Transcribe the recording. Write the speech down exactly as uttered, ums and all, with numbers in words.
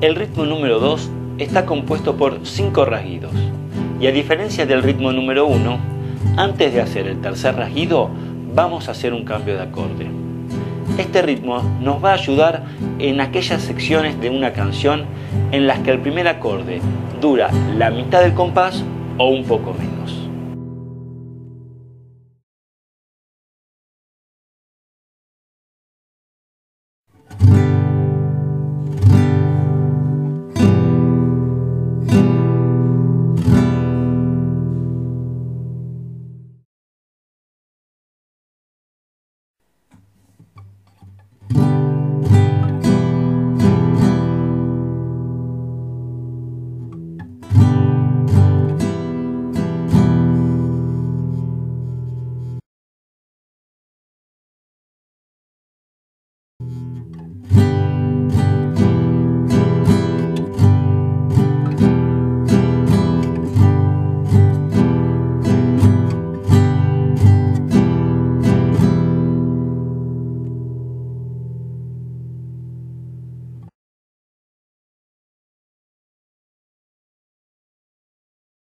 El ritmo número dos está compuesto por cinco rasguidos, y a diferencia del ritmo número uno, antes de hacer el tercer rasguido vamos a hacer un cambio de acorde. Este ritmo nos va a ayudar en aquellas secciones de una canción en las que el primer acorde dura la mitad del compás o un poco menos.